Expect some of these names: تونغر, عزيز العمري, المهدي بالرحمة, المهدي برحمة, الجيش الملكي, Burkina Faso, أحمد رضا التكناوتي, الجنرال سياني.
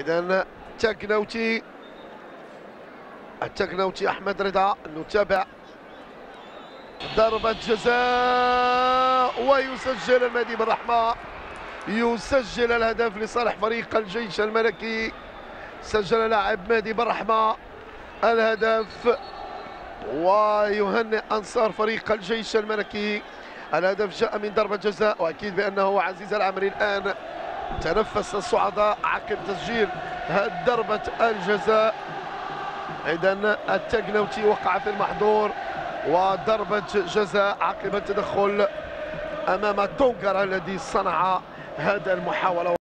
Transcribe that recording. إذا التكناوتي أحمد رضا نتابع ضربة جزاء ويسجل المهدي بالرحمة، يسجل الهدف لصالح فريق الجيش الملكي. سجل لاعب مهدي برحمة الهدف ويهنئ أنصار فريق الجيش الملكي. الهدف جاء من ضربة جزاء، وأكيد بأنه عزيز العمري الآن تنفس الصعداء عقب تسجيل ضربة الجزاء. إذا التكناوتي وقع في المحظور وضربة جزاء عقب التدخل أمام تونغر الذي صنع هذا المحاولة.